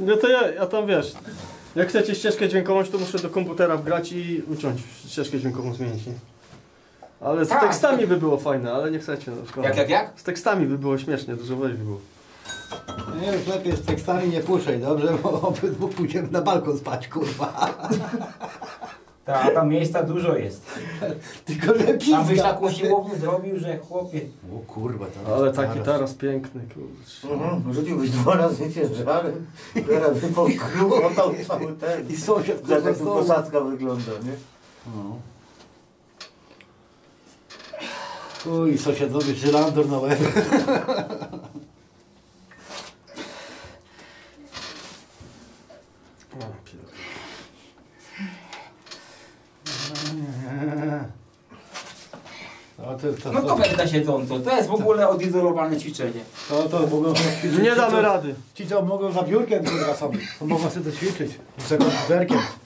No to ja tam wiesz, jak chcecie ścieżkę dźwiękową, to muszę do komputera wgrać i uciąć ścieżkę dźwiękową, zmienić. Nie? Ale z tekstami by było fajne, ale nie chcecie. No, jak? Z tekstami by było śmiesznie, dużo lepiej by było. Nie, już lepiej z tekstami nie puszczaj, dobrze? Bo obydwu pójdziemy na balkon spać, kurwa. Tak, tam miejsca dużo jest. Tylko lepiej. A byś taką siłownię zrobił, że chłopie. O kurwa, tam. Ale taki taras piękny, kurczę. Rzuciłbyś dwa razy ciężary, teraz wypokrótał cały ten. I sąsiad, kurwa, jak posadzka wygląda, nie? No. Uj, sąsiadowy żylandor na łeb. No to będę siedząco, to jest w ogóle odizolowane ćwiczenie. To mogą ćwiczyć. Nie damy rady. Ci co mogą za biurkiem kurwa sobie, to mogą sobie to ćwiczyć. Z komputerkiem.